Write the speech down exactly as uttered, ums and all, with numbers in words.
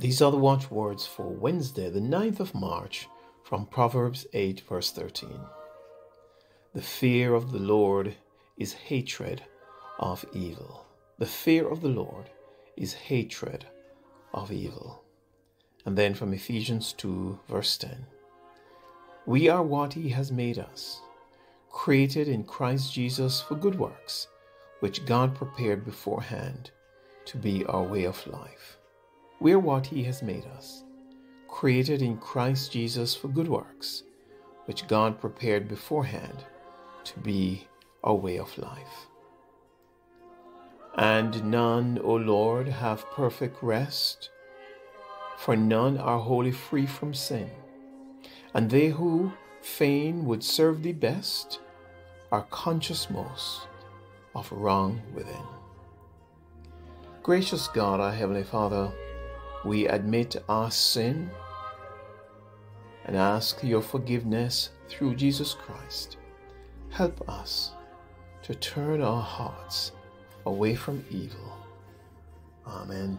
These are the watchwords for Wednesday, the ninth of March, from Proverbs eight, verse thirteen. The fear of the Lord is hatred of evil. The fear of the Lord is hatred of evil. And then from Ephesians two, verse ten. We are what He has made us, created in Christ Jesus for good works, which God prepared beforehand to be our way of life. We are what He has made us, created in Christ Jesus for good works, which God prepared beforehand to be our way of life. And none, O Lord, have perfect rest, for none are wholly free from sin. And they who fain would serve Thee best are conscious most of wrong within. Gracious God, our Heavenly Father, we admit our sin and ask Your forgiveness through Jesus Christ. Help us to turn our hearts away from evil. Amen.